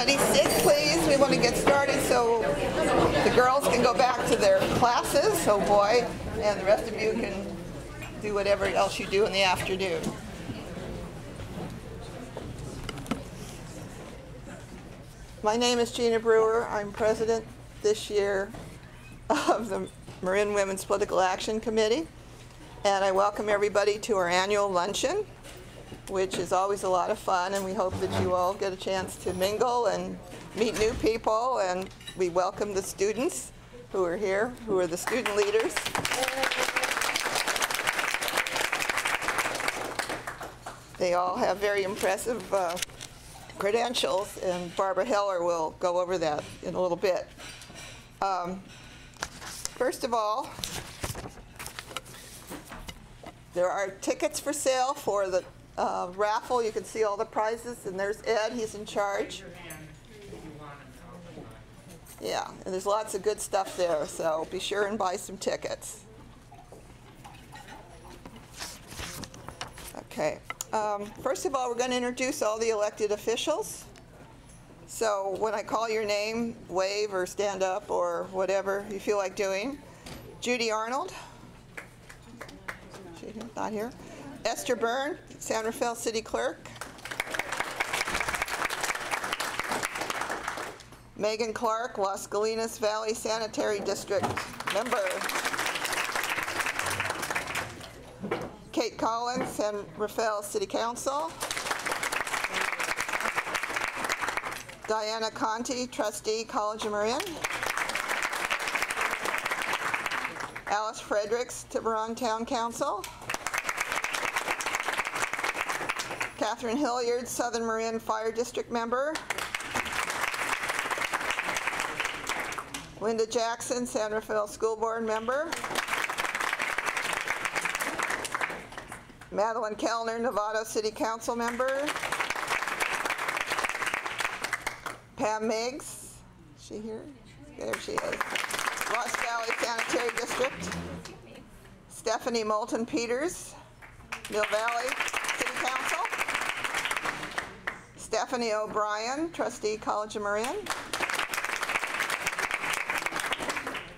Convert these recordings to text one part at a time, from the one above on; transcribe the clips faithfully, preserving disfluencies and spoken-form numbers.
everybody sit, please. We want to get started so the girls can go back to their classes, oh boy, and the rest of you can do whatever else you do in the afternoon. My name is Gina Brewer. I'm president this year of the Marin Women's Political Action Committee, and I welcome everybody to our annual luncheon, which is always a lot of fun, and we hope that you all get a chance to mingle and meet new people, and we welcome the students who are here, who are the student leaders. They all have very impressive uh, credentials, and Barbara Heller will go over that in a little bit. Um, first of all, there are tickets for sale for the Uh, raffle. You can see all the prizes, and there's Ed, he's in charge. Yeah, and there's lots of good stuff there, so be sure and buy some tickets. Okay, um, first of all, we're going to introduce all the elected officials. So when I call your name, wave or stand up or whatever you feel like doing. Judy Arnold, she's not here. Esther Byrne, San Rafael City Clerk. Megan Clark, Las Galinas Valley Sanitary District member. Kate Collins, San Rafael City Council. Diana Conti, Trustee, College of Marin. Alice Fredericks, Tiburon Town Council. Katherine Hilliard, Southern Marin Fire District member. Linda Jackson, San Rafael School Board member. Madeline Kellner, Nevada City Council member. Pam Meigs, is she here? There she is. Ross Valley Sanitary District. Stephanie Moulton-Peters, Mill Valley City Council. Stephanie O'Brien, Trustee, College of Marin.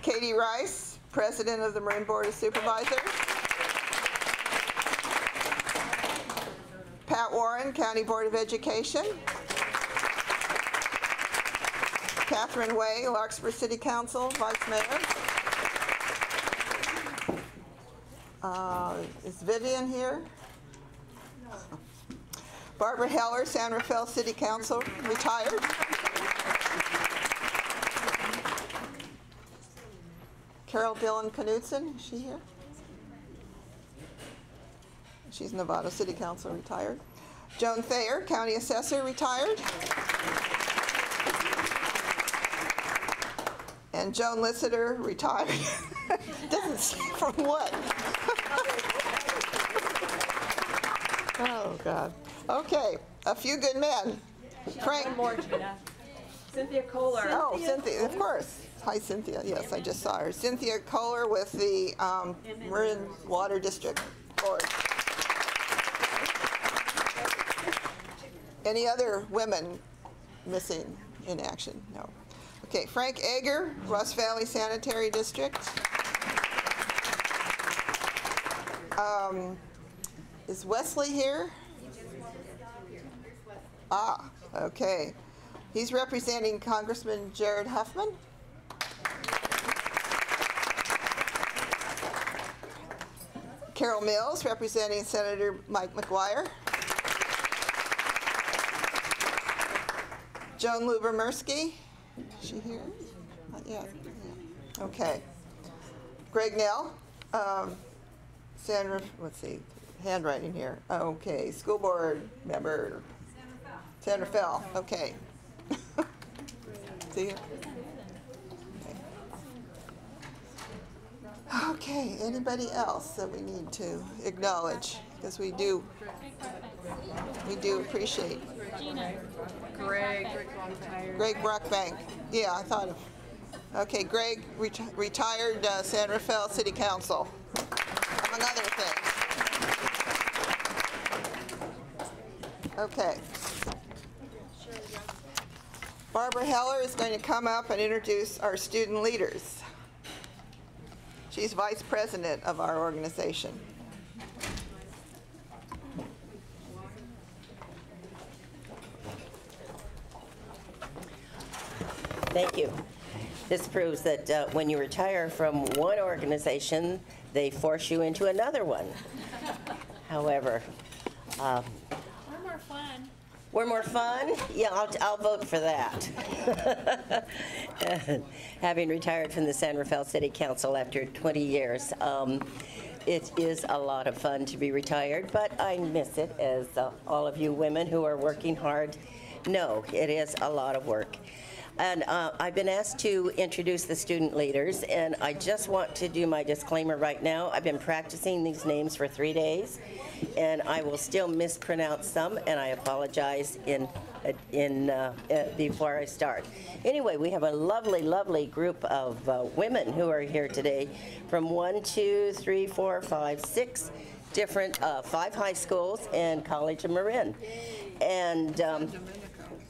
Katie Rice, President of the Marin Board of Supervisors. Pat Warren, County Board of Education. Katherine Way, Larkspur City Council, Vice Mayor. Uh, is Vivian here? Barbara Heller, San Rafael City Council, retired. Carol Dylan Knudsen, is she here? She's Nevada City Council, retired. Joan Thayer, County Assessor, retired. And Joan Lisseter, retired. Doesn't say from what. Oh, God. Okay, a few good men. Frank. One more, Gina. Cynthia Kohler. Oh, Cynthia, of course. Hi, Cynthia. Yes, I just saw her. Cynthia Kohler with the um, Marin Water District Board. Any other women missing in action? No. Okay, Frank Egger, Ross Valley Sanitary District. Um, is Wesley here? Ah, okay. He's representing Congressman Jared Huffman. Carol Mills, representing Senator Mike McGuire. Joan Luber-Mirsky, is she here? Not yet. Yeah. Okay. Greg Nell, um, Sandra, let's see, handwriting here. Okay, school board member. San Rafael, okay. See you. Okay. Okay, anybody else that we need to acknowledge? Because we do, we do appreciate. Gina. Greg. Greg Brockbank. Yeah, I thought of. Okay, Greg, reti retired uh, San Rafael City Council, among other things. Okay. Barbara Heller is going to come up and introduce our student leaders. She's vice president of our organization. Thank you. This proves that uh, when you retire from one organization, they force you into another one. However, um, we're more fun. We're more fun? Yeah, I'll, I'll vote for that. Having retired from the San Rafael City Council after twenty years, um, it is a lot of fun to be retired, but I miss it, as uh, all of you women who are working hard know. It is a lot of work. And uh, I've been asked to introduce the student leaders, and I just want to do my disclaimer right now. I've been practicing these names for three days, and I will still mispronounce some, and I apologize in in uh, uh, before I start. Anyway, we have a lovely, lovely group of uh, women who are here today from one, two, three, four, five, six different uh, five high schools and College of Marin, and. Um,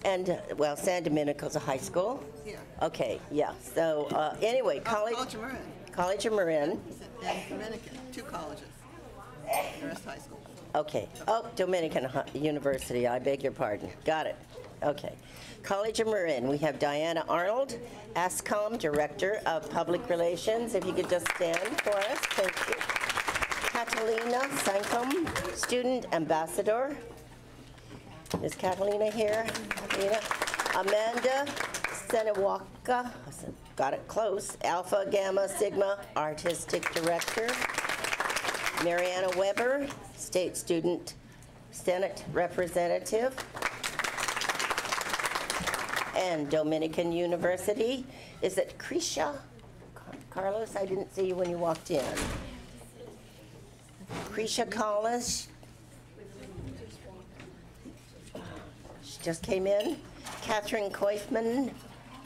And, uh, well, San Domenico's a high school? Yeah. Okay, yeah. So, uh, anyway, oh, college, College of Marin. College of Marin. And Dominican, two colleges. The rest high school. Okay. Oh, Dominican University, I beg your pardon. Got it. Okay. College of Marin. We have Diana Arnold, ASCOM Director of Public Relations. If you could just stand for us. Thank you. Catalina Sankum, Student Ambassador. Is Catalina here? Catalina. Amanda Senewaka, got it close, Alpha Gamma Sigma Artistic Director. Mariana Weber, State Student Senate Representative. And Dominican University. Is it Crescia Carlos? I didn't see you when you walked in. Crescia Carlos. Just came in. Katherine Kaufman,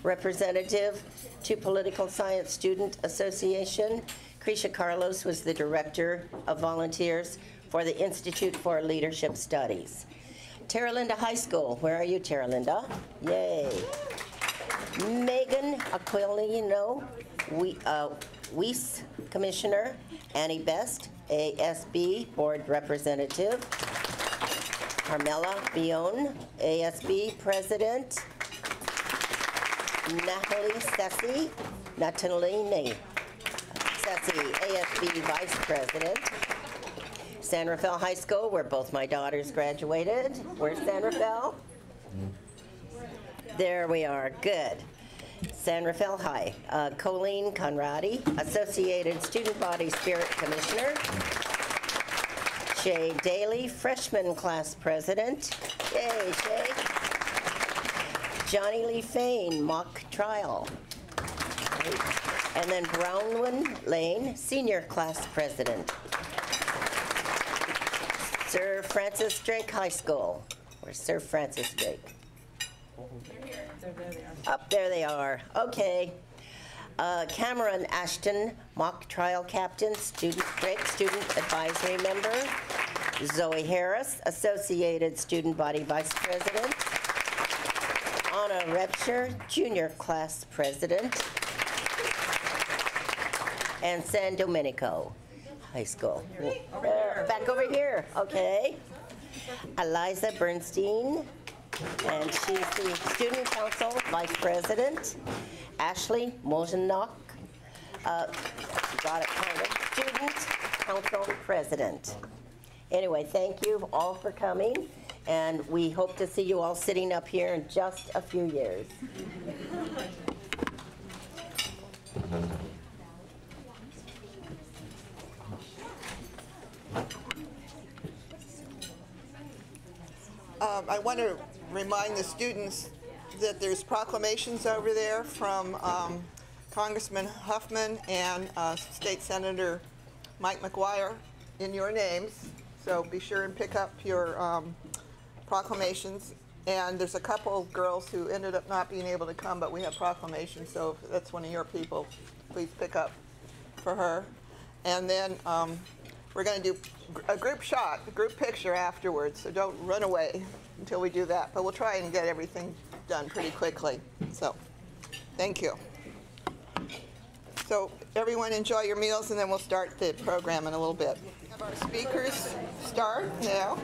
representative to Political Science Student Association. Crescia Carlos was the director of volunteers for the Institute for Leadership Studies. Terra Linda High School, where are you, Terra Linda? Yay. Megan Aquilino, we, uh, Weiss Commissioner. Annie Best, A S B Board Representative. Carmela Bion, A S B President. Natalie Sessi, Natalini Sessi, A S B Vice President. San Rafael High School, where both my daughters graduated. Where's San Rafael? There we are, good. San Rafael High, uh, Colleen Conradi, Associated Student Body Spirit Commissioner. Shay Daly, freshman class president. Yay, Shay. Johnny Lee Fain, mock trial. Right. And then Brownwin Lane, senior class president. Sir Francis Drake High School. Where's Sir Francis Drake? They're here. They're, there they are. Up there they are. Okay. Uh, Cameron Ashton, mock trial captain, student break, student advisory member. Zoe Harris, associated student body vice president. Anna Repsher, junior class president. And San Domenico High School. Over here. Uh, back over here, okay. Eliza Bernstein, and she's the student council vice president. Ashley Molzenok, uh, got it kind of, student council president. Anyway, thank you all for coming, and we hope to see you all sitting up here in just a few years. Um, I want to remind the students that there's proclamations over there from um, Congressman Huffman and uh, State Senator Mike McGuire in your names. So be sure and pick up your um, proclamations. And there's a couple of girls who ended up not being able to come, but we have proclamations. So if that's one of your people, please pick up for her. And then um, we're going to do a group shot, a group picture afterwards. So don't run away. until we do that, but we'll try and get everything done pretty quickly. So thank you. So everyone enjoy your meals, and then we'll start the program in a little bit. Have our speakers start now.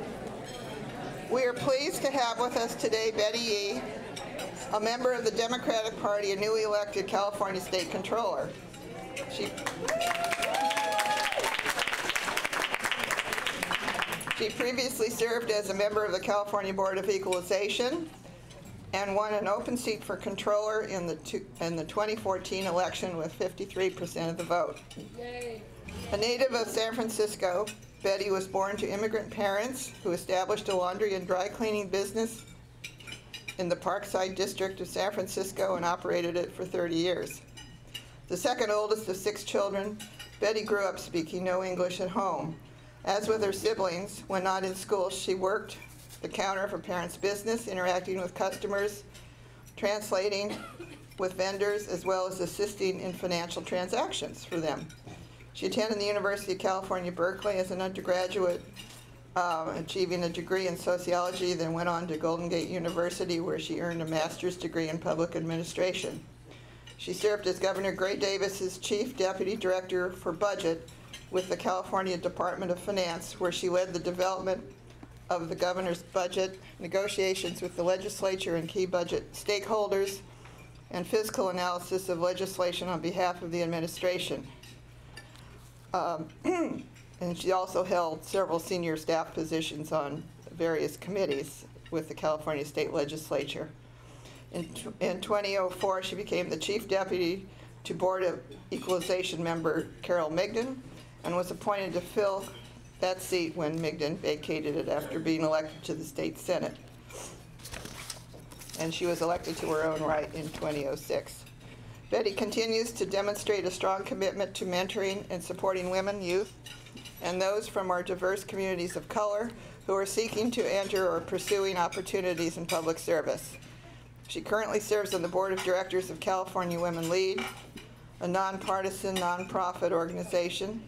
We are pleased to have with us today Betty Yee, a member of the Democratic Party and newly elected California State Controller. She, she previously served as a member of the California Board of Equalization and won an open seat for controller in the, two, in the twenty fourteen election with fifty-three percent of the vote. Yay. A native of San Francisco, Betty was born to immigrant parents who established a laundry and dry cleaning business in the Parkside district of San Francisco and operated it for thirty years. The second oldest of six children, Betty grew up speaking no English at home. As with her siblings, when not in school, she worked the counter of her parents' business, interacting with customers, translating with vendors, as well as assisting in financial transactions for them. She attended the University of California, Berkeley as an undergraduate, uh, achieving a degree in sociology, then went on to Golden Gate University, where she earned a master's degree in public administration. She served as Governor Gray Davis's Chief Deputy Director for Budget with the California Department of Finance, where she led the development of the governor's budget, negotiations with the legislature and key budget stakeholders, and fiscal analysis of legislation on behalf of the administration. Um, and she also held several senior staff positions on various committees with the California State Legislature. In, in twenty oh four, she became the Chief Deputy to Board of Equalization member Carol Migdon, and was appointed to fill that seat when Migdon vacated it after being elected to the state senate. And she was elected to her own right in twenty oh six. Betty continues to demonstrate a strong commitment to mentoring and supporting women, youth, and those from our diverse communities of color who are seeking to enter or pursuing opportunities in public service. She currently serves on the board of directors of California Women Lead, a nonpartisan, nonprofit organization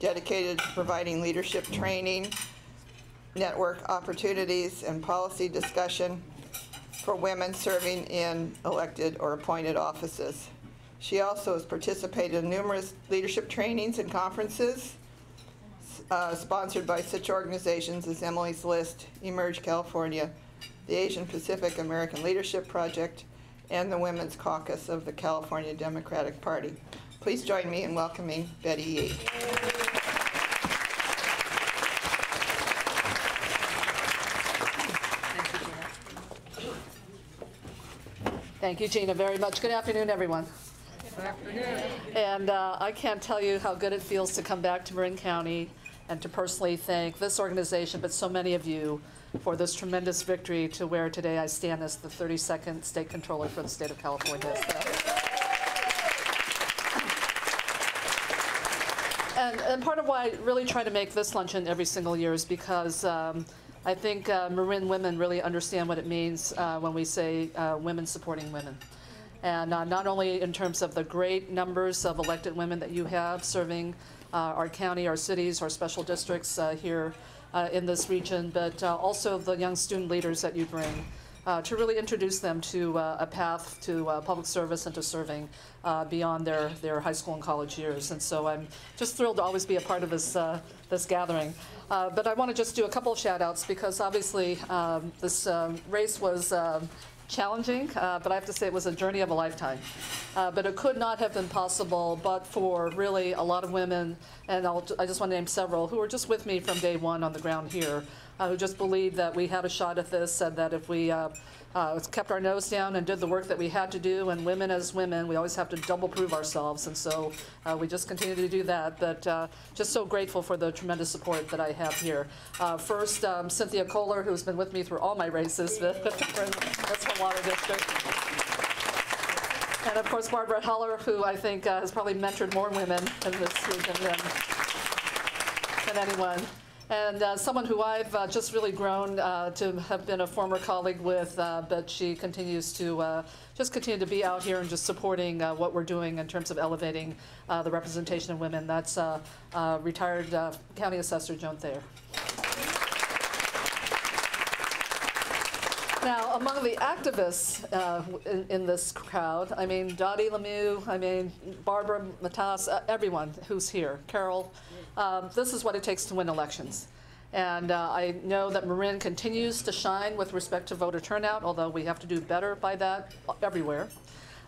dedicated to providing leadership training, network opportunities, and policy discussion for women serving in elected or appointed offices. She also has participated in numerous leadership trainings and conferences uh, sponsored by such organizations as Emily's List, Emerge California, the Asian Pacific American Leadership Project, and the Women's Caucus of the California Democratic Party. Please join me in welcoming Betty Yee. Thank you, Gina, very much. Good afternoon, everyone. Good afternoon. And uh, I can't tell you how good it feels to come back to Marin County and to personally thank this organization, but so many of you, for this tremendous victory to where today I stand as the thirty-second State Controller for the state of California. So. And, and part of why I really try to make this luncheon every single year is because um, I think uh, Marin women really understand what it means uh, when we say uh, women supporting women. And uh, not only in terms of the great numbers of elected women that you have serving uh, our county, our cities, our special districts uh, here uh, in this region, but uh, also the young student leaders that you bring uh, to really introduce them to uh, a path to uh, public service and to serving uh, beyond their, their high school and college years. And so I'm just thrilled to always be a part of this, uh, this gathering. Uh, but I want to just do a couple of shout-outs because obviously um, this um, race was uh, challenging, uh, but I have to say it was a journey of a lifetime. Uh, but it could not have been possible but for really a lot of women, and I'll, I just want to name several, who were just with me from day one on the ground here, uh, who just believed that we had a shot at this and that if we uh, uh, kept our nose down and did the work that we had to do, and women as women, we always have to double prove ourselves, and so uh, we just continue to do that. But uh, just so grateful for the tremendous support that I have here. Uh, first, um, Cynthia Kohler, who's been with me through all my races. That's her water district. And of course, Barbara Heller, who I think uh, has probably mentored more women in this region than, than anyone. And uh, someone who I've uh, just really grown uh, to have been a former colleague with, uh, but she continues to uh, just continue to be out here and just supporting uh, what we're doing in terms of elevating uh, the representation of women. That's uh, uh, retired uh, county assessor Joan Thayer. Now, among the activists uh, in, in this crowd, I mean, Dottie Lemieux, I mean, Barbara Matas, uh, everyone who's here, Carol, um, this is what it takes to win elections. And uh, I know that Marin continues to shine with respect to voter turnout, although we have to do better by that everywhere.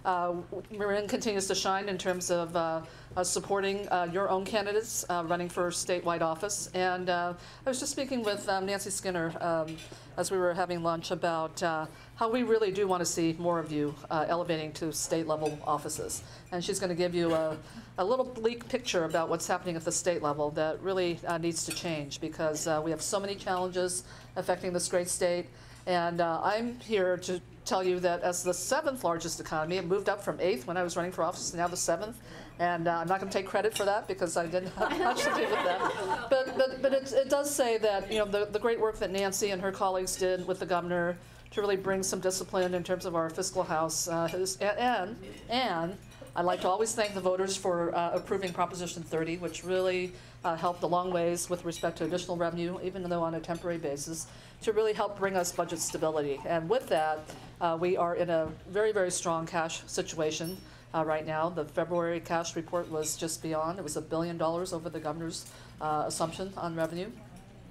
Uh, Marin continues to shine in terms of uh, uh, supporting uh, your own candidates uh, running for statewide office. And uh, I was just speaking with um, Nancy Skinner um, as we were having lunch about uh, how we really do want to see more of you uh, elevating to state level offices. And she's going to give you a, a little bleak picture about what's happening at the state level that really uh, needs to change, because uh, we have so many challenges affecting this great state. And uh, I'm here to tell you that as the seventh largest economy, it moved up from eighth when I was running for office, and now the seventh. And uh, I'm not going to take credit for that because I didn't have much to do with that. But but, but it, it does say that, you know, the, the great work that Nancy and her colleagues did with the governor to really bring some discipline in terms of our fiscal house. Uh, his, and, and, and I'd like to always thank the voters for uh, approving Proposition thirty, which really uh, helped a long ways with respect to additional revenue, even though on a temporary basis, to really help bring us budget stability. And with that, uh, we are in a very, very strong cash situation uh, right now. The February cash report was just beyond. It was a billion dollars over the governor's uh, assumption on revenue.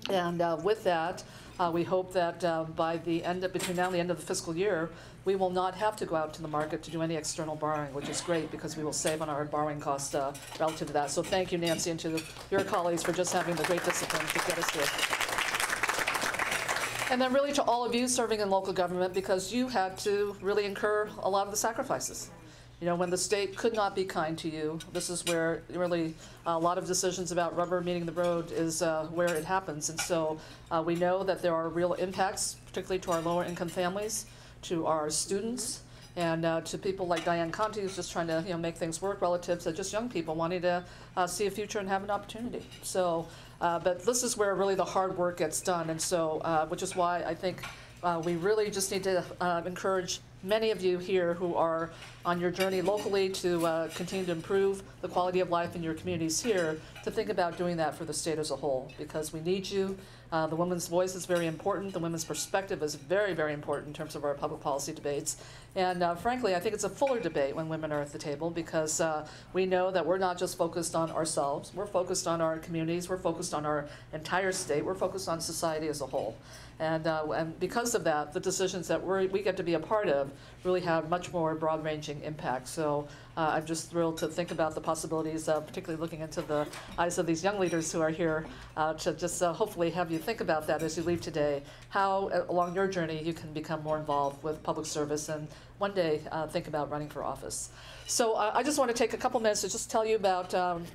And uh, with that, uh, we hope that uh, by the end of, between now and the end of the fiscal year, we will not have to go out to the market to do any external borrowing, which is great because we will save on our borrowing costs uh, relative to that. So thank you, Nancy, and to the, your colleagues for just having the great discipline to get us here. And then really to all of you serving in local government, because you had to really incur a lot of the sacrifices. You know, when the state could not be kind to you, this is where really a lot of decisions about rubber meeting the road is uh, where it happens. And so uh, we know that there are real impacts, particularly to our lower income families, to our students, and uh, to people like Diana Conti, who's just trying to, you know, make things work, relatives, just young people wanting to uh, see a future and have an opportunity. So, uh, but this is where really the hard work gets done. And so, uh, which is why I think Uh, we really just need to uh, encourage many of you here who are on your journey locally to uh, continue to improve the quality of life in your communities here to think about doing that for the state as a whole, because we need you. Uh, the women's voice is very important. The women's perspective is very, very important in terms of our public policy debates. And uh, frankly, I think it's a fuller debate when women are at the table, because uh, we know that we're not just focused on ourselves. We're focused on our communities. We're focused on our entire state. We're focused on society as a whole. And, uh, and because of that, the decisions that we're, we get to be a part of really have much more broad-ranging impact. So uh, I'm just thrilled to think about the possibilities, uh, particularly looking into the eyes of these young leaders who are here, uh, to just uh, hopefully have you think about that as you leave today, how uh, along your journey you can become more involved with public service and one day uh, think about running for office. So uh, I just want to take a couple minutes to just tell you about, um,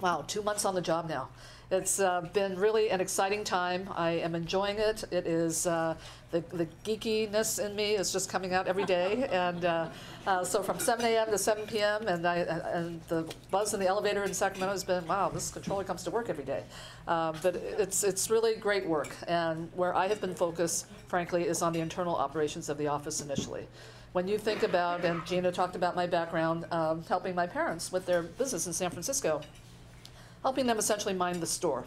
wow, two months on the job now. It's uh, been really an exciting time. I am enjoying it. It is uh, the, the geekiness in me is just coming out every day, and uh, uh, so from seven A M to seven P M and I and the buzz in the elevator in Sacramento has been, wow, this controller comes to work every day. Uh, but it's it's really great work, and where I have been focused, frankly, is on the internal operations of the office initially. When you think about, and Gina talked about my background, um, helping my parents with their business in San Francisco, helping them essentially mind the store.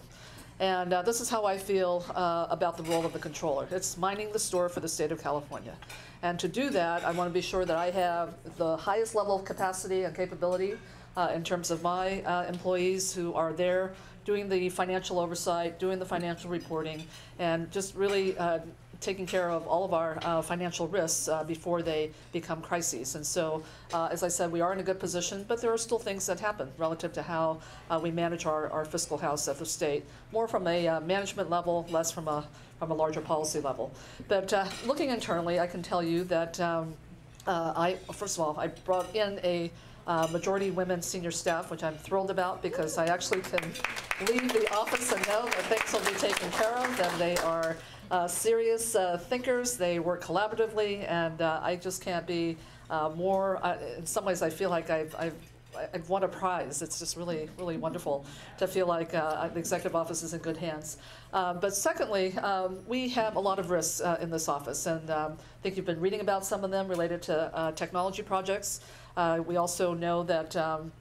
And uh, this is how I feel uh, about the role of the controller. It's minding the store for the state of California. And to do that, I want to be sure that I have the highest level of capacity and capability uh, in terms of my uh, employees who are there doing the financial oversight, doing the financial reporting, and just really uh, taking care of all of our uh, financial risks uh, before they become crises. And so, uh, as I said, we are in a good position, but there are still things that happen relative to how uh, we manage our, our fiscal house at the state, more from a uh, management level, less from a, from a larger policy level. But uh, looking internally, I can tell you that um, uh, I, first of all, I brought in a Uh, majority women senior staff, which I'm thrilled about, because I actually can leave the office and know that things will be taken care of, and they are uh, serious uh, thinkers, they work collaboratively, and uh, I just can't be uh, more, uh, in some ways I feel like I've, I've I've won a prize. It's just really, really wonderful to feel like uh, the executive office is in good hands. Um, but secondly, um, we have a lot of risks uh, in this office, and um, I think you've been reading about some of them related to uh, technology projects. Uh, we also know that um,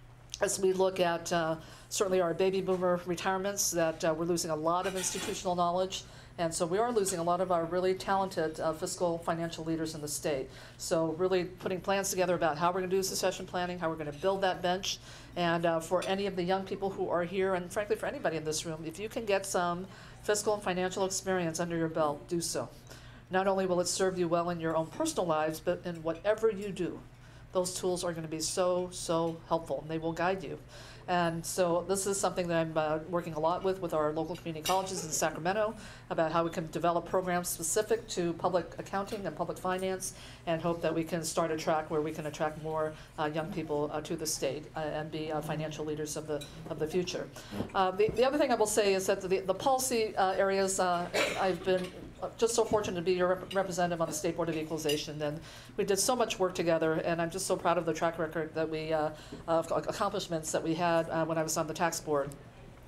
as we look at uh, certainly our baby boomer retirements, that uh, we're losing a lot of institutional knowledge And so we are losing a lot of our really talented uh, fiscal financial leaders in the state. So really putting plans together about how we're going to do succession planning, how we're going to build that bench. And uh, for any of the young people who are here, and frankly for anybody in this room, if you can get some fiscal and financial experience under your belt, do so. Not only will it serve you well in your own personal lives, but in whatever you do, those tools are going to be so, so helpful, and they will guide you. And so this is something that I'm uh, working a lot with with our local community colleges in Sacramento about how we can develop programs specific to public accounting and public finance, and hope that we can start a track where we can attract more uh, young people uh, to the state uh, and be uh, financial leaders of the of the future. Uh, the, the other thing I will say is that the, the policy uh, areas uh, I've been just so fortunate to be your rep representative on the State Board of Equalization, and we did so much work together, and I'm just so proud of the track record that we, uh, of accomplishments that we had uh, when I was on the tax board.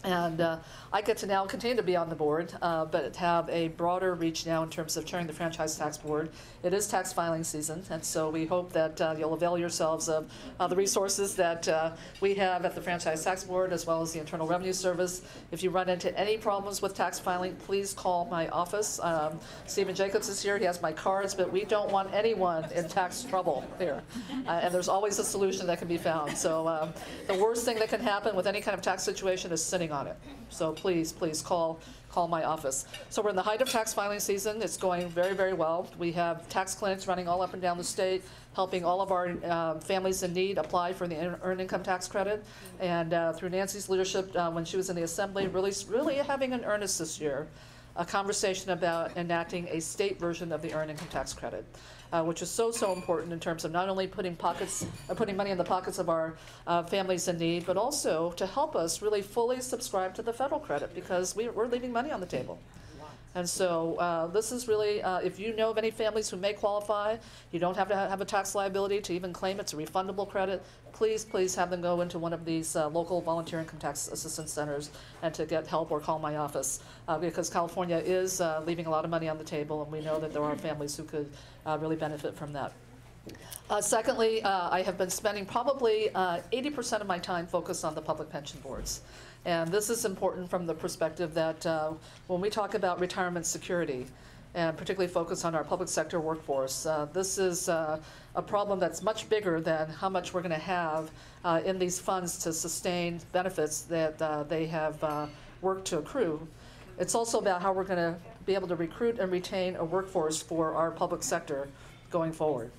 And uh, I get to now continue to be on the board, uh, but have a broader reach now in terms of chairing the Franchise Tax Board. It is tax filing season, and so we hope that uh, you'll avail yourselves of uh, the resources that uh, we have at the Franchise Tax Board, as well as the Internal Revenue Service. If you run into any problems with tax filing, please call my office. Um, Stephen Jacobs is here. He has my cards, but we don't want anyone in tax trouble here. Uh, and there's always a solution that can be found. So um, the worst thing that can happen with any kind of tax situation is sitting on it. So please, please call call my office. So we're in the height of tax filing season. It's going very, very well. We have tax clinics running all up and down the state, helping all of our uh, families in need apply for the earned income tax credit. And uh, through Nancy's leadership, uh, when she was in the assembly, really, really having an earnest this year, a conversation about enacting a state version of the earned income tax credit, uh, which is so, so important in terms of not only putting pockets, uh, putting money in the pockets of our uh, families in need, but also to help us really fully subscribe to the federal credit, because we, we're leaving money on the table. And so uh, this is really, uh, if you know of any families who may qualify, you don't have to ha have a tax liability to even claim it's a refundable credit, please, please have them go into one of these uh, local volunteer income tax assistance centers and to get help, or call my office, uh, because California is uh, leaving a lot of money on the table, and we know that there are families who could uh, really benefit from that. Uh, secondly, uh, I have been spending probably eighty percent uh, of my time focused on the public pension boards. And this is important from the perspective that uh, when we talk about retirement security, and particularly focus on our public sector workforce, uh, this is uh, a problem that's much bigger than how much we're going to have uh, in these funds to sustain benefits that uh, they have uh, worked to accrue. It's also about how we're going to be able to recruit and retain a workforce for our public sector going forward.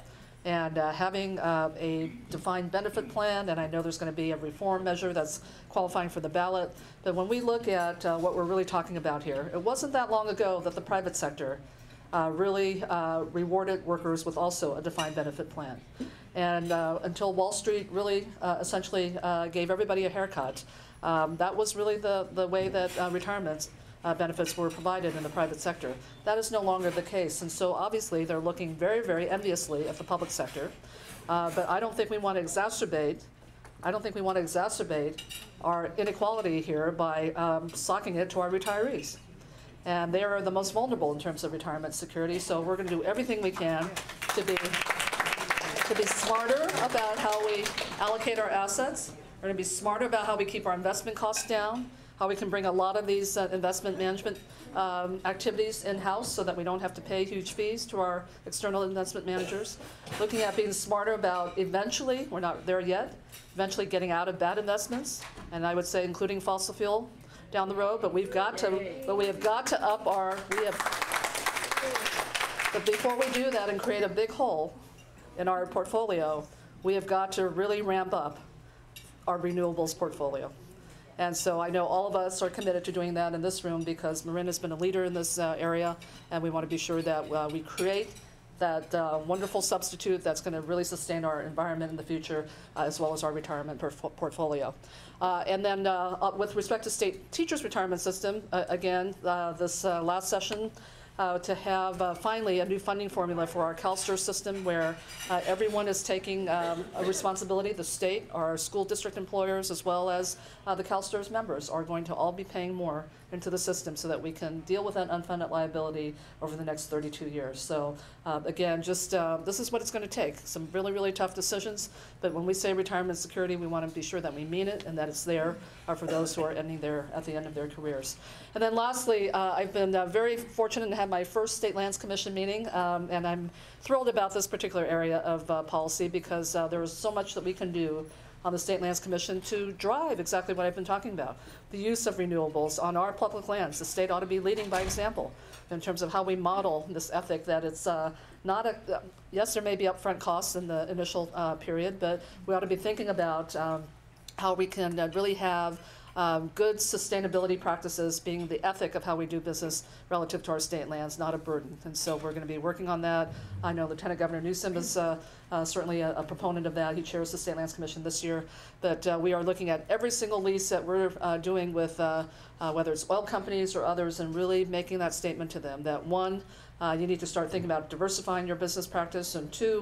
And uh, having uh, a defined benefit plan, and I know there's going to be a reform measure that's qualifying for the ballot, but when we look at uh, what we're really talking about here, it wasn't that long ago that the private sector uh, really uh, rewarded workers with also a defined benefit plan. And uh, until Wall Street really uh, essentially uh, gave everybody a haircut, um, that was really the, the way that uh, retirement Uh, benefits were provided in the private sector. That is no longer the case, and so obviously they're looking very, very enviously at the public sector. Uh, but I don't think we want to exacerbate. I don't think we want to exacerbate our inequality here by um, socking it to our retirees, and they are the most vulnerable in terms of retirement security. So we're going to do everything we can to be to be smarter about how we allocate our assets. We're going to be smarter about how we keep our investment costs down, how we can bring a lot of these uh, investment management um, activities in-house so that we don't have to pay huge fees to our external investment managers. Looking at being smarter about eventually, we're not there yet, eventually getting out of bad investments, and I would say including fossil fuel down the road, but we've got to, but we have got to up our, we have, but before we do that and create a big hole in our portfolio, we have got to really ramp up our renewables portfolio. And so I know all of us are committed to doing that in this room, because Marin has been a leader in this uh, area, and we want to be sure that uh, we create that uh, wonderful substitute that's going to really sustain our environment in the future, uh, as well as our retirement portfolio. Uh, and then uh, with respect to state teachers' retirement system, uh, again, uh, this uh, last session, uh, to have uh, finally a new funding formula for our CalSTRS system where uh, everyone is taking um, a responsibility. The state, our school district employers, as well as uh, the CalSTRS members are going to all be paying more into the system so that we can deal with that unfunded liability over the next thirty-two years. So uh, again, just uh, this is what it's going to take. Some really, really tough decisions, but when we say retirement security, we want to be sure that we mean it and that it's there uh, for those who are ending their, at the end of their careers. And then lastly, uh, I've been uh, very fortunate to have my first State Lands Commission meeting, um, and I'm thrilled about this particular area of uh, policy because uh, there is so much that we can do on the State Lands Commission to drive exactly what I've been talking about, the use of renewables on our public lands. The state ought to be leading by example in terms of how we model this ethic that it's uh, not a, uh, yes, there may be upfront costs in the initial uh, period, but we ought to be thinking about um, how we can uh, really have Um, good sustainability practices being the ethic of how we do business relative to our state lands, not a burden. And so we're going to be working on that. I know Lieutenant Governor Newsom is uh, uh, certainly a, a proponent of that. He chairs the State Lands Commission this year. But uh, we are looking at every single lease that we're uh, doing with uh, uh, whether it's oil companies or others and really making that statement to them that one, Uh, you need to start thinking about diversifying your business practice, and two,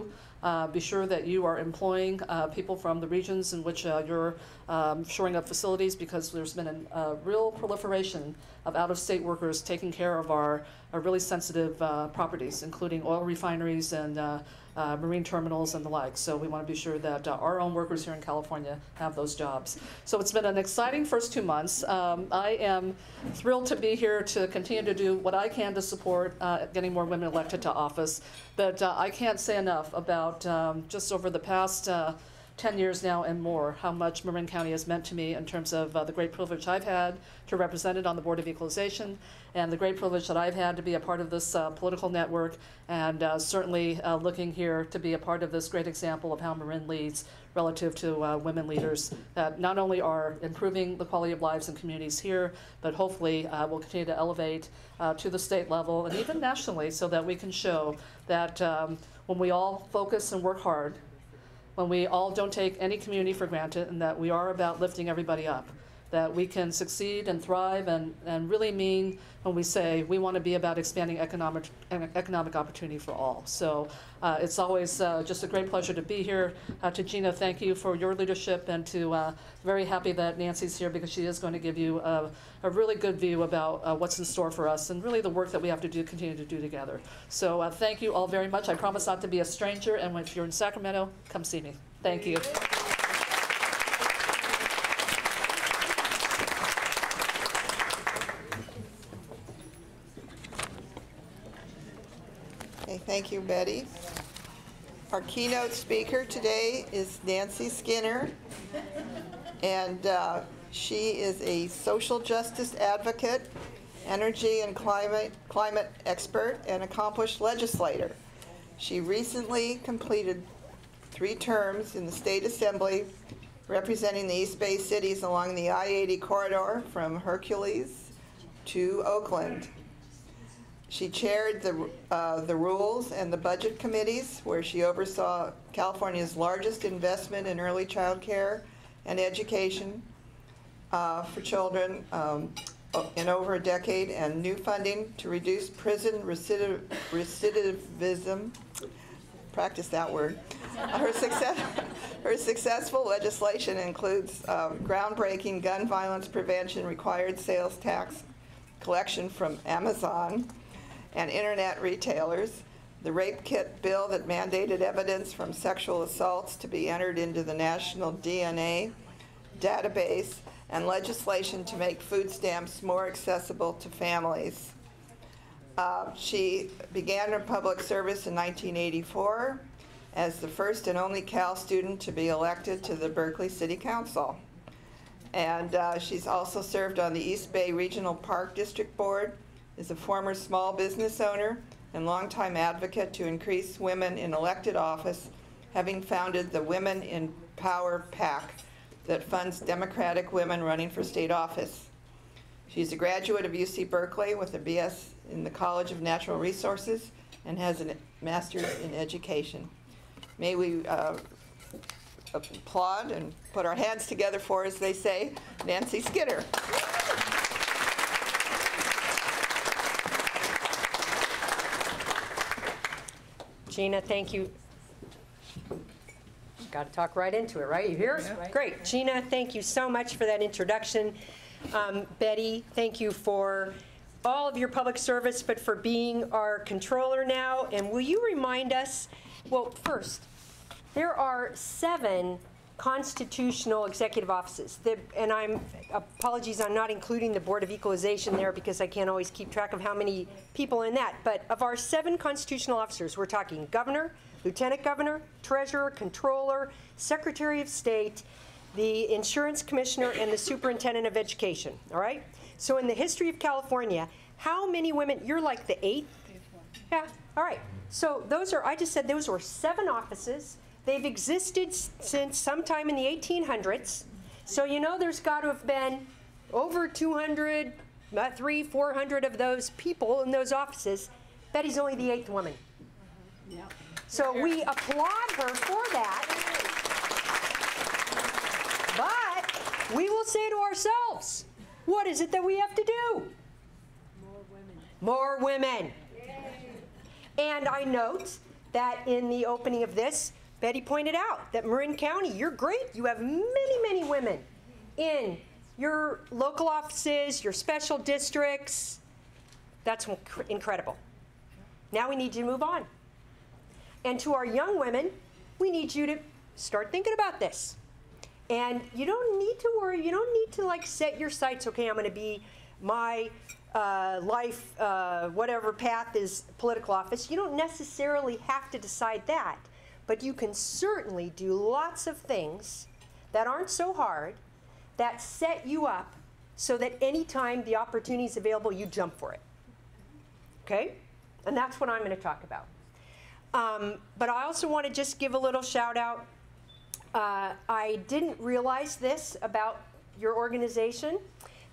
uh, be sure that you are employing uh, people from the regions in which uh, you're um, shoring up facilities, because there's been a uh, real proliferation of out-of-state workers taking care of our, our really sensitive uh, properties, including oil refineries and uh, Uh, marine terminals and the like. So we want to be sure that uh, our own workers here in California have those jobs. So it's been an exciting first two months. Um, I am thrilled to be here to continue to do what I can to support uh, getting more women elected to office. But uh, I can't say enough about um, just over the past uh, ten years now and more, how much Marin County has meant to me in terms of uh, the great privilege I've had to represent it on the Board of Equalization, and the great privilege that I've had to be a part of this uh, political network, and uh, certainly uh, looking here to be a part of this great example of how Marin leads relative to uh, women leaders that not only are improving the quality of lives in communities here, but hopefully uh, will continue to elevate uh, to the state level and even nationally, so that we can show that um, when we all focus and work hard, when we all don't take any community for granted, and that we are about lifting everybody up, that we can succeed and thrive and, and really mean when we say we want to be about expanding economic, economic opportunity for all. So uh, it's always uh, just a great pleasure to be here. Uh, to Gina, thank you for your leadership, and to uh, very happy that Nancy's here, because she is going to give you a, a really good view about uh, what's in store for us and really the work that we have to do, continue to do together. So uh, thank you all very much. I promise not to be a stranger, and if you're in Sacramento, come see me. Thank you. Thank you, Betty. Our keynote speaker today is Nancy Skinner, and uh, she is a social justice advocate, energy and climate, climate expert, and accomplished legislator. She recently completed three terms in the State Assembly, representing the East Bay cities along the I eighty corridor from Hercules to Oakland. She chaired the, uh, the Rules and the Budget Committees, where she oversaw California's largest investment in early child care and education uh, for children um, in over a decade, and new funding to reduce prison recidiv recidivism. Practice that word. Her, success her successful legislation includes um, groundbreaking gun violence prevention, required sales tax collection from Amazon and internet retailers, the rape kit bill that mandated evidence from sexual assaults to be entered into the national D N A database, and legislation to make food stamps more accessible to families. Uh, she began her public service in nineteen eighty-four as the first and only Cal student to be elected to the Berkeley City Council. And uh, she's also served on the East Bay Regional Park District Board, is a former small business owner and longtime advocate to increase women in elected office, having founded the Women in Power PAC that funds Democratic women running for state office. She's a graduate of U C Berkeley with a B S in the College of Natural Resources and has a master's in education. May we uh, applaud and put our hands together for, as they say, Nancy Skinner. Gina, thank you. Got to talk right into it, right? You hear? Yeah, right. Great. Gina, thank you so much for that introduction. Um, Betty, thank you for all of your public service, but for being our controller now. And will you remind us, well, first, there are seven constitutional executive offices. The, and I'm, apologies, I'm not including the Board of Equalization there because I can't always keep track of how many people in that. But of our seven constitutional officers, we're talking governor, lieutenant governor, treasurer, controller, secretary of state, the insurance commissioner, and the superintendent of education, all right? So in the history of California, how many women, you're like the eighth? Yeah, all right. So those are, I just said those were seven offices. They've existed since sometime in the eighteen hundreds. So you know there's got to have been over two hundred, not three, four hundred of those people in those offices. Betty's only the eighth woman. Mm-hmm. Yeah. So yeah. We applaud her for that. But we will say to ourselves, what is it that we have to do? More women. More women. Yeah. And I note that in the opening of this, Betty pointed out that Marin County, you're great. You have many, many women in your local offices, your special districts. That's incredible. Now we need you to move on. And to our young women, we need you to start thinking about this. And you don't need to worry. You don't need to like set your sights, okay, I'm going to be my uh, life, uh, whatever path is political office. You don't necessarily have to decide that. But you can certainly do lots of things that aren't so hard, that set you up so that anytime the opportunity is available, you jump for it. Okay? And that's what I'm going to talk about. Um, but I also want to just give a little shout out. Uh, I didn't realize this about your organization,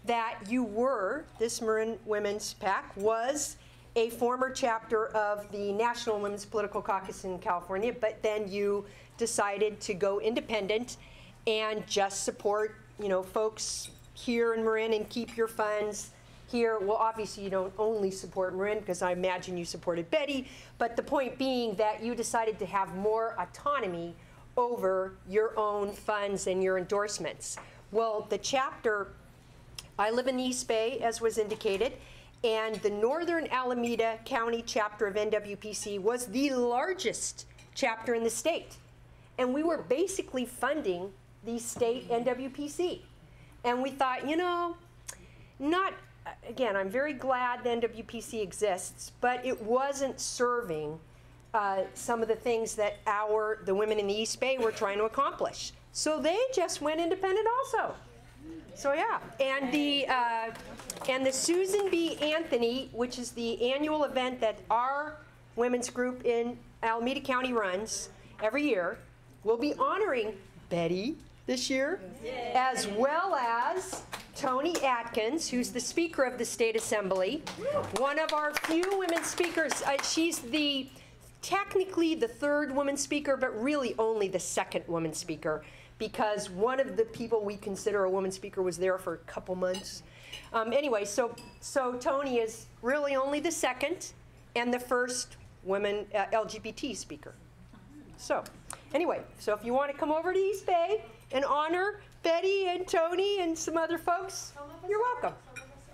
that you were, this Marin Women's PAC was a former chapter of the National Women's Political Caucus in California, but then you decided to go independent and just support, you know, folks here in Marin and keep your funds here. Well, obviously you don't only support Marin because I imagine you supported Betty, but the point being that you decided to have more autonomy over your own funds and your endorsements. Well, the chapter, I live in the East Bay, as was indicated, and the Northern Alameda County chapter of N W P C was the largest chapter in the state. And we were basically funding the state N W P C. And we thought, you know, not, again, I'm very glad the N W P C exists, but it wasn't serving uh, some of the things that our, the women in the East Bay were trying to accomplish. So they just went independent also. So yeah, and the uh, and the Susan B. Anthony, which is the annual event that our women's group in Alameda County runs every year, will be honoring Betty this year, yay, as well as Tony Atkins, who's the Speaker of the State Assembly, one of our few women speakers. Uh, she's the technically the third woman speaker, but really only the second woman speaker, because one of the people we consider a woman speaker was there for a couple months. Um, anyway, so, so Tony is really only the second and the first woman uh, L G B T speaker. So anyway, so if you want to come over to East Bay and honor Betty and Tony and some other folks, you're welcome.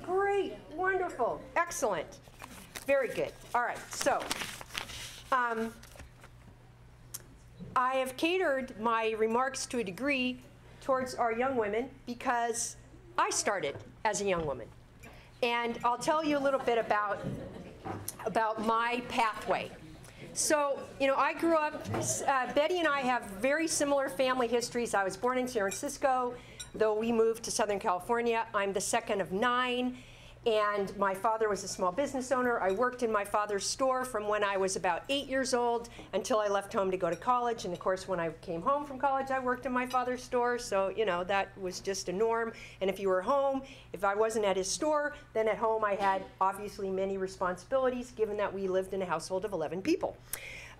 Great, wonderful, excellent, very good. All right, so. Um, I have catered my remarks to a degree towards our young women because I started as a young woman. And I'll tell you a little bit about, about my pathway. So, you know, I grew up, uh, Betty and I have very similar family histories. I was born in San Francisco, though we moved to Southern California. I'm the second of nine, and my father was a small business owner. I worked in my father's store from when I was about eight years old until I left home to go to college. And of course, when I came home from college, I worked in my father's store. So, you know, that was just a norm. And if you were home, if I wasn't at his store, then at home I had obviously many responsibilities, given that we lived in a household of eleven people.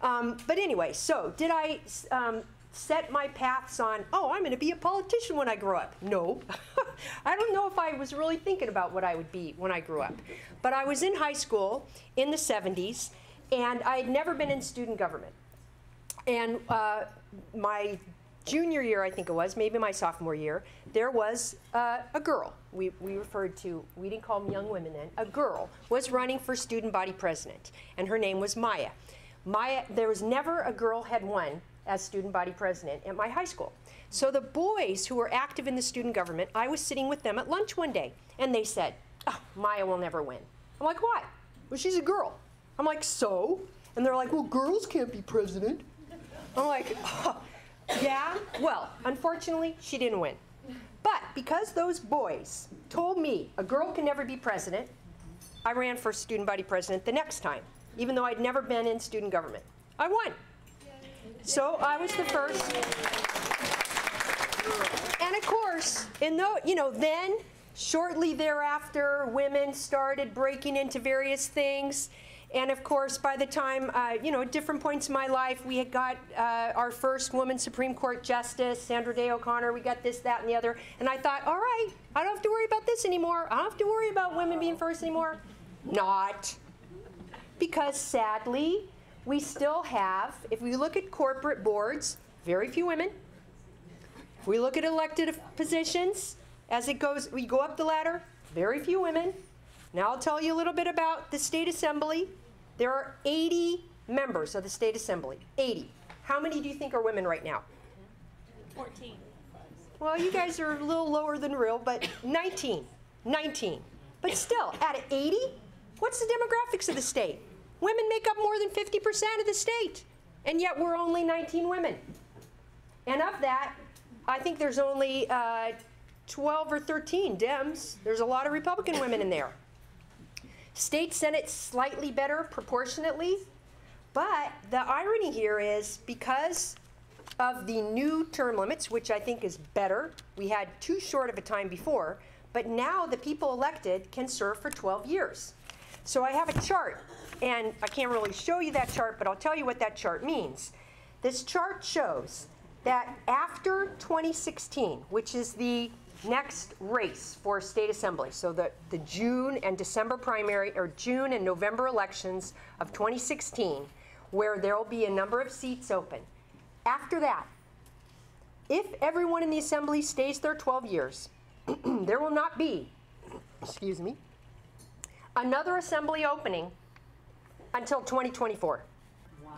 Um, but anyway, so did I um, set my paths on, oh, I'm going to be a politician when I grow up? No. I don't know if I was really thinking about what I would be when I grew up. But I was in high school in the seventies, And I had never been in student government. And uh, my junior year, I think it was, maybe my sophomore year, there was uh, a girl we, we referred to, we didn't call them young women then, a girl was running for student body president, and her name was Maya. Maya, there was never a girl had won as student body president at my high school. So the boys who were active in the student government, I was sitting with them at lunch one day, and they said, oh, Maya will never win. I'm like, why? Well, she's a girl. I'm like, so? And they're like, well, girls can't be president. I'm like, oh, yeah, well, unfortunately, she didn't win. But because those boys told me a girl can never be president, I ran for student body president the next time, even though I'd never been in student government. I won. So I was the first. And of course, in the, you know, then shortly thereafter, women started breaking into various things. And of course, by the time, uh, you know, at different points in my life, we had got uh, our first woman Supreme Court Justice, Sandra Day O'Connor. We got this, that, and the other. And I thought, all right, I don't have to worry about this anymore. I don't have to worry about women being first anymore. Not. Because sadly, we still have, if we look at corporate boards, very few women. If we look at elected positions, as it goes, we go up the ladder, very few women. Now I'll tell you a little bit about the State Assembly. There are eighty members of the State Assembly, eighty. How many do you think are women right now? fourteen. Well, you guys are a little lower than real, but nineteen, nineteen. But still, out of eighty, what's the demographics of the state? Women make up more than fifty percent of the state, and yet we're only nineteen women. And of that, I think there's only uh, twelve or thirteen Dems. There's a lot of Republican women in there. State Senate slightly better proportionately, but the irony here is because of the new term limits, which I think is better, we had too short of a time before, but now the people elected can serve for twelve years. So I have a chart, and I can't really show you that chart, but I'll tell you what that chart means. This chart shows that after twenty sixteen, which is the next race for state assembly, so the, the June and December primary, or June and November elections of twenty sixteen, where there will be a number of seats open. After that, if everyone in the assembly stays there twelve years, there will not be, excuse me, another assembly opening until twenty twenty-four. Wow.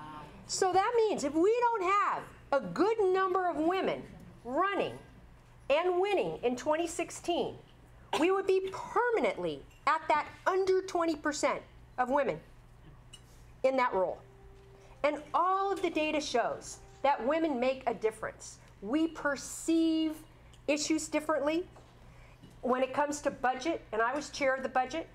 So that means if we don't have a good number of women running and winning in twenty sixteen, we would be permanently at that under twenty percent of women in that role. And all of the data shows that women make a difference. We perceive issues differently when it comes to budget, and I was chair of the budget.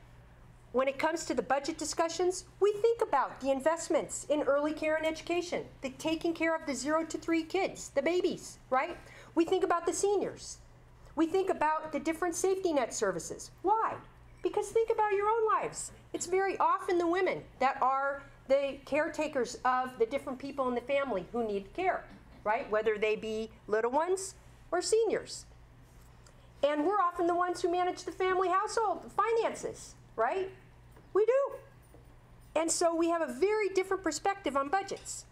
When it comes to the budget discussions, we think about the investments in early care and education, the taking care of the zero to three kids, the babies, right? We think about the seniors. We think about the different safety net services. Why? Because think about your own lives. It's very often the women that are the caretakers of the different people in the family who need care, right? Whether they be little ones or seniors. And we're often the ones who manage the family household finances, right? We do. And so we have a very different perspective on budgets.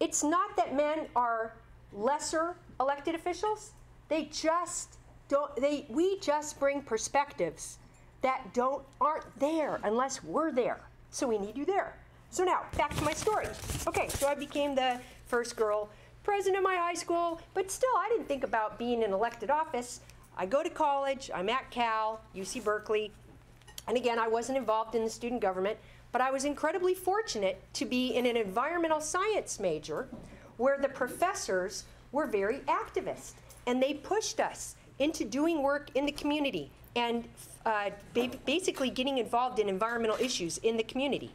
It's not that men are lesser elected officials, they just don't, they, we just bring perspectives that don't, aren't there unless we're there. So we need you there. So now, back to my story. Okay, so I became the first girl president of my high school, but still I didn't think about being in elected office. I go to college, I'm at Cal, U C Berkeley, and again, I wasn't involved in the student government, but I was incredibly fortunate to be in an environmental science major where the professors were very activist, and they pushed us into doing work in the community and uh, ba basically getting involved in environmental issues in the community.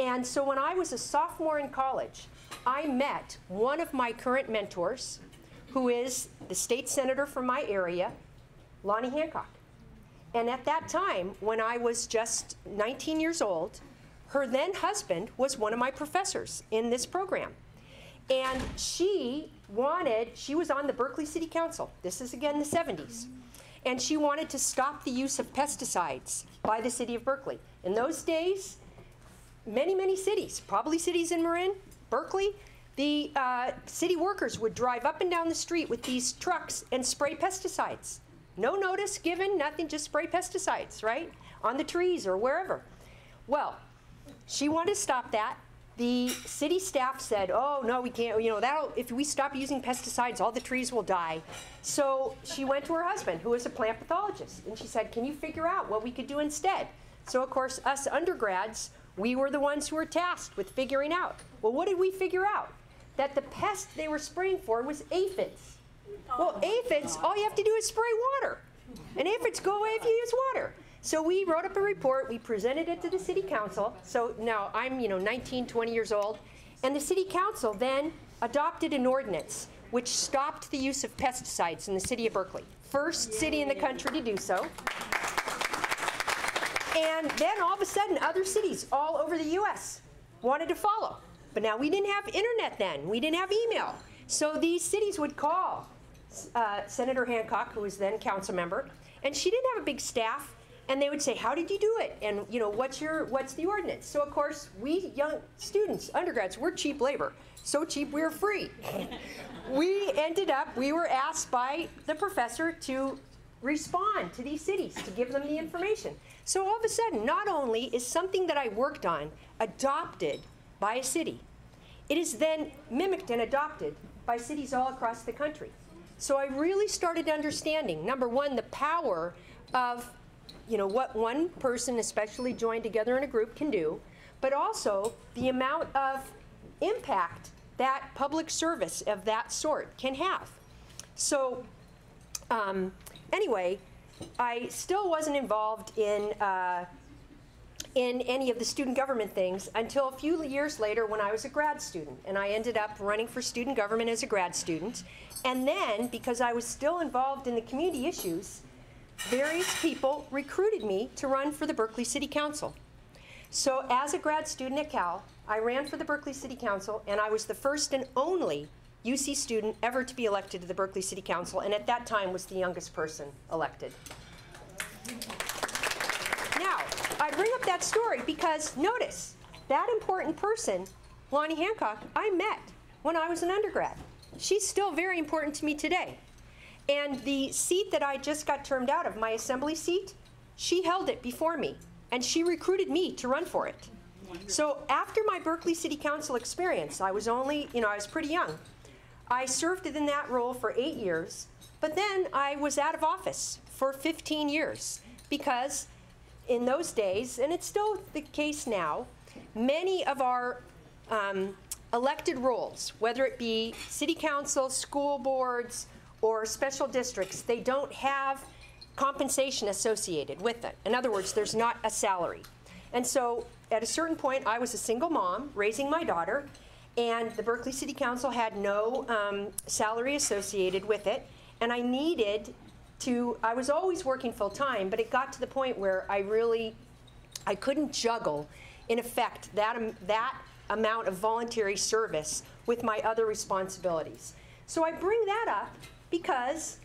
And so when I was a sophomore in college, I met one of my current mentors, who is the state senator from my area, Lonnie Hancock. And at that time, when I was just nineteen years old, her then husband was one of my professors in this program. And she wanted, she was on the Berkeley City Council. This is again the seventies. And she wanted to stop the use of pesticides by the city of Berkeley. In those days, many, many cities, probably cities in Marin, Berkeley, the uh, city workers would drive up and down the street with these trucks and spray pesticides. No notice given, nothing, just spray pesticides, right? On the trees or wherever. Well, she wanted to stop that. The city staff said, oh, no, we can't, you know, that'll, if we stop using pesticides, all the trees will die. So she went to her husband, who is a plant pathologist, and she said, can you figure out what we could do instead? So, of course, us undergrads, we were the ones who were tasked with figuring out. Well, what did we figure out? That the pest they were spraying for was aphids. Well, aphids, all you have to do is spray water. And aphids go away if you use water. So we wrote up a report, we presented it to the city council. So now I'm, you know, nineteen, twenty years old. And the city council then adopted an ordinance which stopped the use of pesticides in the city of Berkeley. First city in the country to do so. And then all of a sudden, other cities all over the U S wanted to follow. But now we didn't have internet then, we didn't have email. So these cities would call uh, Senator Hancock, who was then council member, and she didn't have a big staff, and they would say, how did you do it? And you know, what's your, what's the ordinance? So of course, we young students, undergrads, we're cheap labor. So cheap, we were free. We ended up, we were asked by the professor to respond to these cities, to give them the information. So all of a sudden, not only is something that I worked on adopted by a city, it is then mimicked and adopted by cities all across the country. So I really started understanding, number one, the power of, you know, what one person, especially joined together in a group, can do, but also the amount of impact that public service of that sort can have. So um, anyway, I still wasn't involved in uh, in any of the student government things until a few years later when I was a grad student, and I ended up running for student government as a grad student. And then, because I was still involved in the community issues, various people recruited me to run for the Berkeley City Council. So as a grad student at Cal, I ran for the Berkeley City Council, and I was the first and only U C student ever to be elected to the Berkeley City Council, and at that time was the youngest person elected. Now, I bring up that story because, notice, that important person, Lonnie Hancock, I met when I was an undergrad. She's still very important to me today. And the seat that I just got termed out of, my assembly seat, she held it before me, and she recruited me to run for it. So after my Berkeley City Council experience, I was only, you know, I was pretty young. I served in that role for eight years, but then I was out of office for fifteen years because in those days, and it's still the case now, many of our um, elected roles, whether it be city council, school boards, or special districts, they don't have compensation associated with it. In other words, there's not a salary. And so at a certain point, I was a single mom raising my daughter, and the Berkeley City Council had no um, salary associated with it, and I needed to, I was always working full-time, but it got to the point where I really, I couldn't juggle, in effect, that, um, that amount of voluntary service with my other responsibilities. So I bring that up because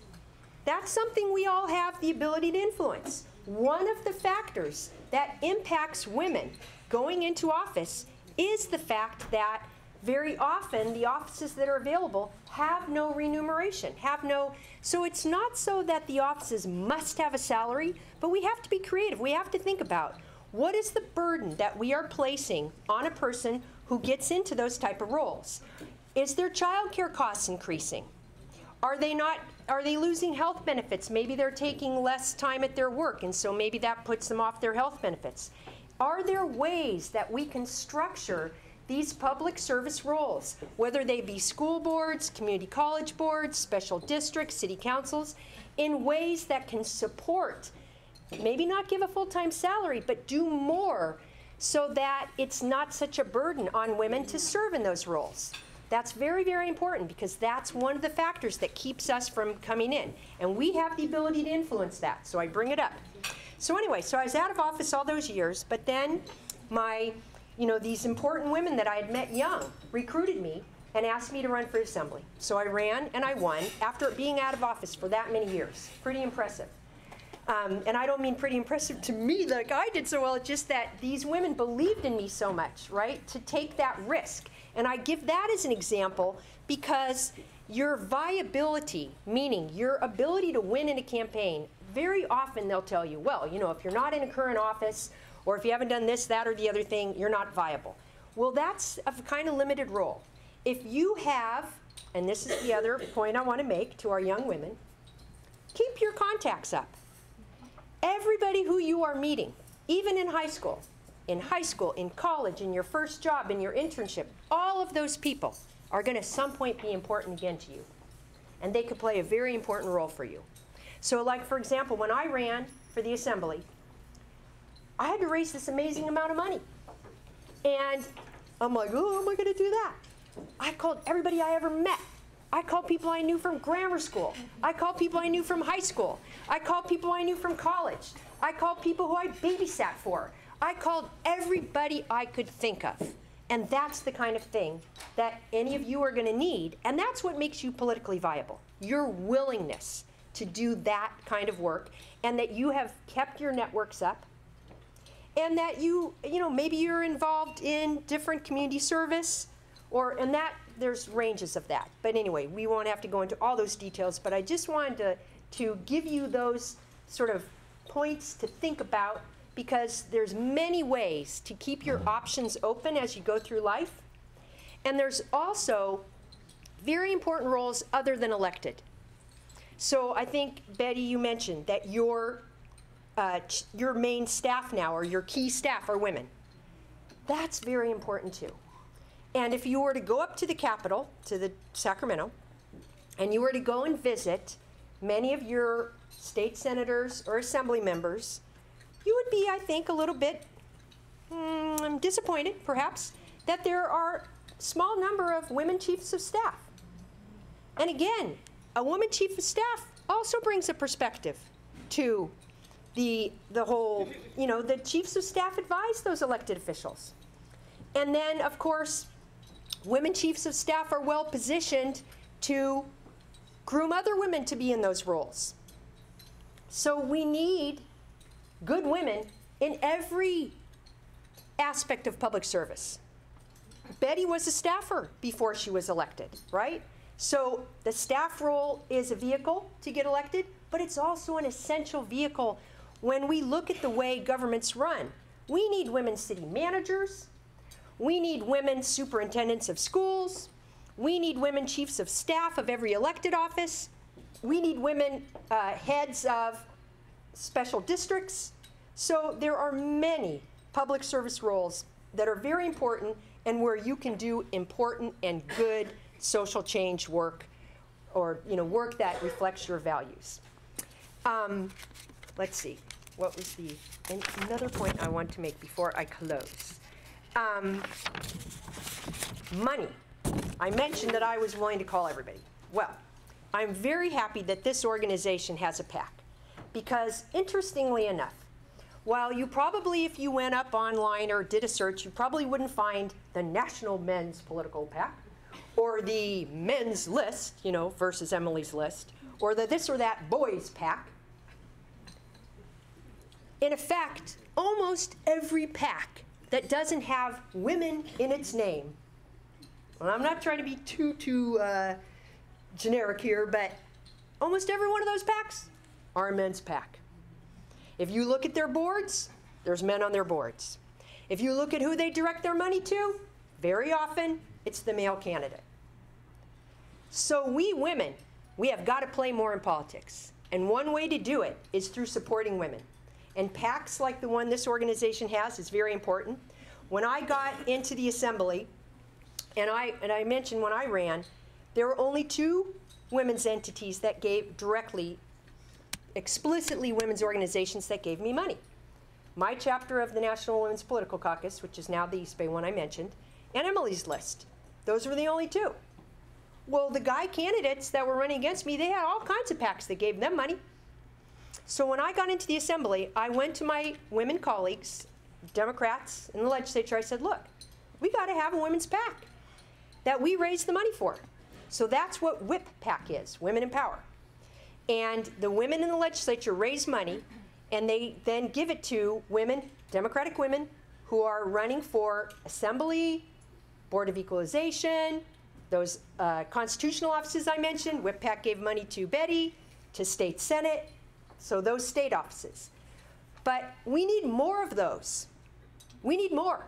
that's something we all have the ability to influence. One of the factors that impacts women going into office is the fact that very often the offices that are available have no remuneration, have no, so it's not so that the offices must have a salary, but we have to be creative. We have to think about what is the burden that we are placing on a person who gets into those type of roles. Is their child care costs increasing? Are they not, are they losing health benefits? Maybe they're taking less time at their work, and so maybe that puts them off their health benefits. Are there ways that we can structure these public service roles, whether they be school boards, community college boards, special districts, city councils, in ways that can support, maybe not give a full-time salary, but do more so that it's not such a burden on women to serve in those roles. That's very, very important because that's one of the factors that keeps us from coming in. And we have the ability to influence that, so I bring it up. So anyway, so I was out of office all those years, but then my, you know, these important women that I had met young recruited me and asked me to run for assembly. So I ran and I won after being out of office for that many years. Pretty impressive. Um, and I don't mean pretty impressive to me like I did so well, it's just that these women believed in me so much, right, to take that risk. And I give that as an example because your viability, meaning your ability to win in a campaign, very often they'll tell you, well, you know, if you're not in a current office or if you haven't done this, that, or the other thing, you're not viable. Well, that's a kind of limited role. If you have, and this is the other point I want to make to our young women, keep your contacts up. Everybody who you are meeting, even in high school, in high school, in college, in your first job, in your internship, all of those people are going to at some point be important again to you. And they could play a very important role for you. So like, for example, when I ran for the assembly, I had to raise this amazing amount of money. And I'm like, oh, how am I going to do that? I called everybody I ever met. I called people I knew from grammar school. I called people I knew from high school. I called people I knew from college. I called people who I babysat for. I called everybody I could think of. And that's the kind of thing that any of you are going to need. And that's what makes you politically viable, your willingness to do that kind of work, and that you have kept your networks up, and that you, you know, maybe you're involved in different community service, or, and that, there's ranges of that. But anyway, we won't have to go into all those details, but I just wanted to, to give you those sort of points to think about, because there's many ways to keep your options open as you go through life. And there's also very important roles other than elected. So I think, Betty, you mentioned that your, uh, your main staff now, or your key staff, are women. That's very important too. And if you were to go up to the Capitol, to the Sacramento, and you were to go and visit many of your state senators or assembly members, you would be, I think, a little bit mm, disappointed, perhaps, that there are a small number of women chiefs of staff. And again, a woman chief of staff also brings a perspective to the, the whole, you know, the chiefs of staff advise those elected officials. And then, of course, women chiefs of staff are well positioned to groom other women to be in those roles. So we need good women in every aspect of public service. Betty was a staffer before she was elected, right? So the staff role is a vehicle to get elected, but it's also an essential vehicle when we look at the way governments run. We need women city managers. We need women superintendents of schools. We need women chiefs of staff of every elected office. We need women uh, heads of special districts. So there are many public service roles that are very important and where you can do important and good social change work, or, you know, work that reflects your values. Um, let's see, what was the, another point I want to make before I close. Um, money. I mentioned that I was willing to call everybody. Well, I'm very happy that this organization has a PAC, because interestingly enough, while you probably, if you went up online or did a search, you probably wouldn't find the National Men's Political PAC, or the men's list, you know, versus Emily's list, or the this or that boys PAC. In effect, almost every PAC that doesn't have women in its name, and I'm not trying to be too, too uh, generic here, but almost every one of those PACs are a men's PAC. If you look at their boards, there's men on their boards. If you look at who they direct their money to, very often, it's the male candidate. So we women, we have got to play more in politics. And one way to do it is through supporting women. And PACs like the one this organization has is very important. When I got into the assembly, and I, and I mentioned when I ran, there were only two women's entities that gave directly, explicitly women's organizations that gave me money. My chapter of the National Women's Political Caucus, which is now the East Bay one I mentioned, and Emily's list. Those were the only two. Well, the guy candidates that were running against me, they had all kinds of PACs that gave them money. So when I got into the assembly, I went to my women colleagues, Democrats in the legislature, I said, look, we gotta have a women's PAC that we raise the money for. So that's what WIP PAC is, Women in Power. and the women in the legislature raise money, and they then give it to women, Democratic women, who are running for assembly, Board of Equalization, those uh, constitutional offices I mentioned. WIPPAC gave money to Betty, to state senate, so those state offices. But we need more of those. We need more.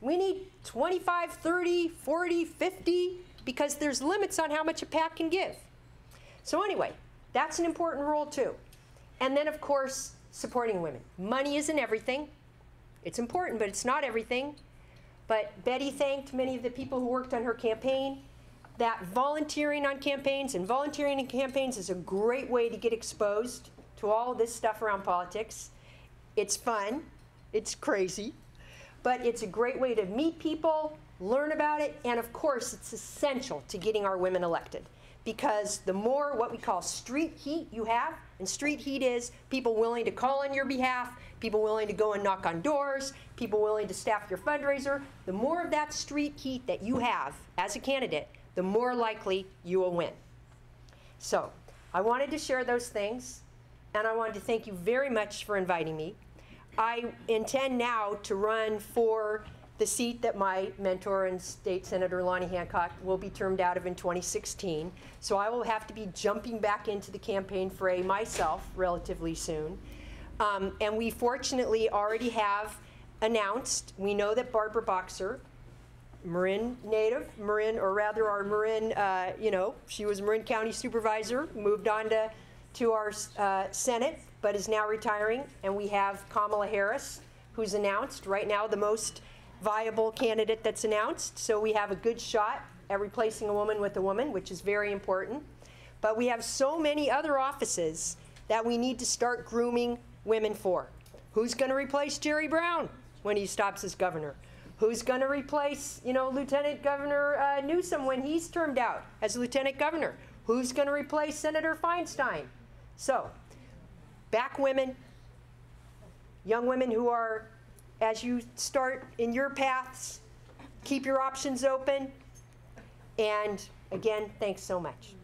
We need twenty-five, thirty, forty, fifty, because there's limits on how much a PAC can give. So anyway, that's an important role too. And then of course, supporting women. Money isn't everything. It's important, but it's not everything. But Betty thanked many of the people who worked on her campaign. That volunteering on campaigns and volunteering in campaigns is a great way to get exposed to all this stuff around politics. It's fun, it's crazy, but it's a great way to meet people, learn about it, and of course it's essential to getting our women elected, because the more what we call street heat you have, and street heat is people willing to call on your behalf, people willing to go and knock on doors, people willing to staff your fundraiser, the more of that street heat that you have as a candidate, the more likely you will win. So I wanted to share those things, and I wanted to thank you very much for inviting me. I intend now to run for the seat that my mentor and State Senator Lonnie Hancock will be termed out of in twenty sixteen. So I will have to be jumping back into the campaign fray myself relatively soon. Um, and we fortunately already have announced, we know that Barbara Boxer, Marin native, Marin, or rather our Marin, uh, you know, she was Marin County Supervisor, moved on to, to our uh, Senate, but is now retiring. And we have Kamala Harris, who's announced right now the most viable candidate that's announced. So we have a good shot at replacing a woman with a woman, which is very important. But we have so many other offices that we need to start grooming women for. Who's going to replace Jerry Brown when he stops as governor? Who's going to replace, you know, Lieutenant Governor uh, Newsom when he's termed out as Lieutenant Governor? Who's going to replace Senator Feinstein? So, back women, young women who are, as you start in your paths, keep your options open. And again, thanks so much.